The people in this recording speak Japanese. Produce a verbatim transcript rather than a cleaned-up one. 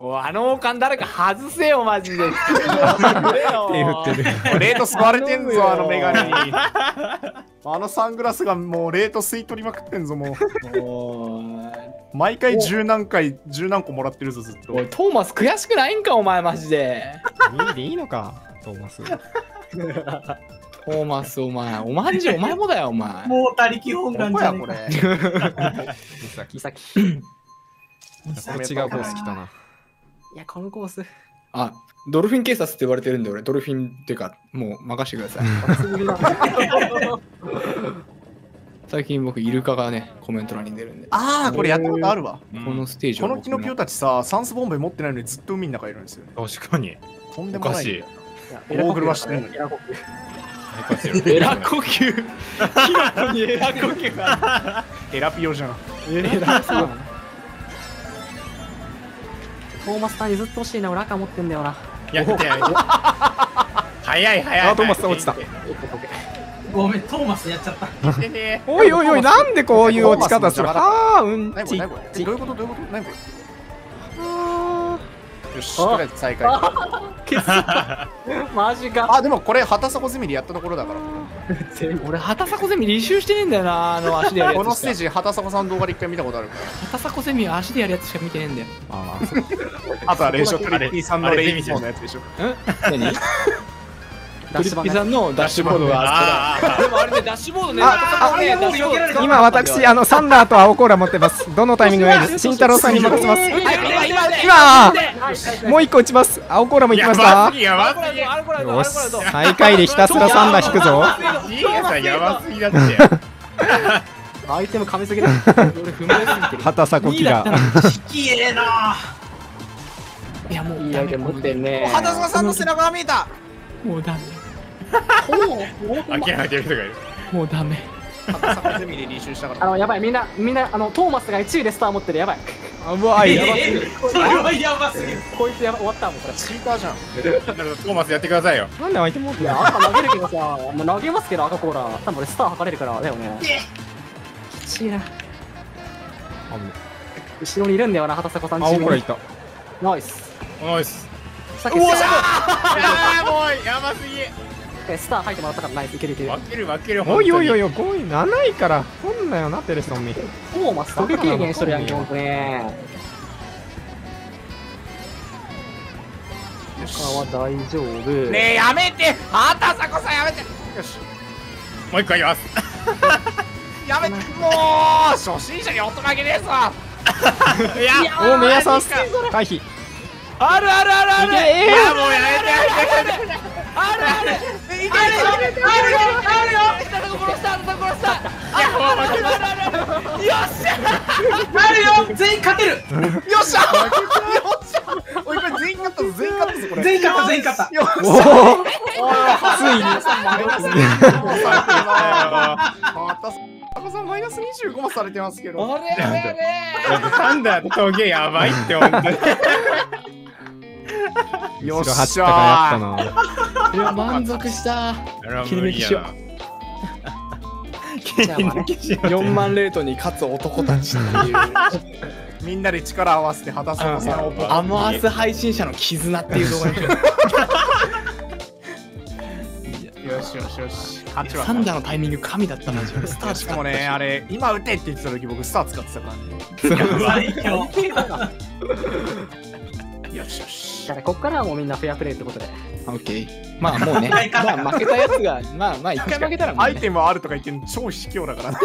おあの王冠誰か外せよマジで。レート吸われてんぞあのメガネに。あのサングラスがもうレート吸い取りまくってんぞもう。毎回十何回十何個もらってるぞずっと。おいトーマス悔しくないんかお前マジで。にいでいいのかトーマス。トーマスお前お前じゃお前もだよお前。もう他力本願じゃねえか。キサキ。違うコース来たな。いやこのコースあドルフィン警察って言われてるんで俺ドルフィンっていうかもう任せてください。最近僕イルカがねコメント欄に出るんで、ああこれやったことあるわ、うん、このステージはこのキノピオたちさ酸素ボンベ持ってないのにずっと海の中いるんですよ、ね、確かにとんでもないおかしい大車してるのにエラ呼吸キノコにエラ呼吸がエラピオじゃんエラさんトーマスさん譲ってほしいな、俺赤持ってんだよな。やってやる。早い早い。あ、トーマスさん落ちた。ごめん、トーマスやっちゃった。おいおいおい、なんでこういう落ち方する。ああ、うんちっち。どういうことどういうこと何これ。よし、とりあえず再開。マジか。あ、でもこれ、畑迫ゼミでやったところだから。俺、畑迫ゼミ履修してねえんだよな、あの足でやるやつ。このステージ、畑迫さん動画で一回見たことあるから。畑迫ゼミ足でやるやつしか見てねえんだよ。ああ。あとはレイショットリッピーさんのレイミションのやつでしょ。何？ダッシュボードが。でもあれでダッシュボードね。今私、あのサンダーと青コーラ持ってます。どのタイミングがいいです？慎太郎さんに任せます。今、もう一個打ちます。青コーラも行きました。よし、最下位でひたすらサンダー引くぞ。やばすぎだって。アイテム噛みすぎだ。畑迫キラー。きれいな。いや、もういいアイテム持ってんね。畑迫さんの背中が見えた。もうダメ。もうダメ。あのやばいみんなみんなあのトーマスがいちいでスター持ってるやばい。あわいやばすぎる。それはやばすぎる。こいつやば終わったもんこれ。チーターじゃん。トーマスやってくださいよ。なんで相手もいや赤投げるけどさ、投げますけど赤コーラ。多分俺スター測れるからだよね。きちいな。後ろにいるんだよな畑迫さんチーム。あこれいた。ナイス。ナイス。うおあーもうやばすぎスター入ってもらったからナイスいけるいける負ける負けるおいおいおいおいごいなないからこんなよなテレソンにもうまっすぐ軽減しとるやんけほんとね他は大丈夫ねえやめて畑迫さんやめてよしもう一回やりますやめてもう初心者におとまげですわいやおめやさん回避あるあるあるあるあるあるマイナスにじゅうごもされてますけどあれあれあれサンダートゲやばいって本当によっしゃーいや満足した切り抜きしよう切り抜きしようよんまんレートに勝つ男たちっていうみんなで力合わせて畑迫さんをアモアース配信者の絆っていう動画にしようよしよしよしサンダーのタイミング神だったなスターしかもねあれ今打てって言ってた時僕スター使ってたからねよしよしだからここからはもうみんなフェアプレーってことでオッケーまあもうねまあ負けたやつがまあまあ一回負けたらアイテムあるとか言ってるの超卑怯だから